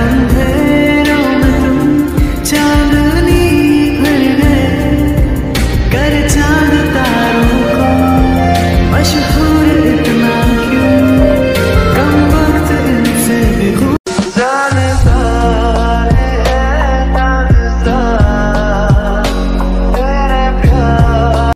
अंधेरे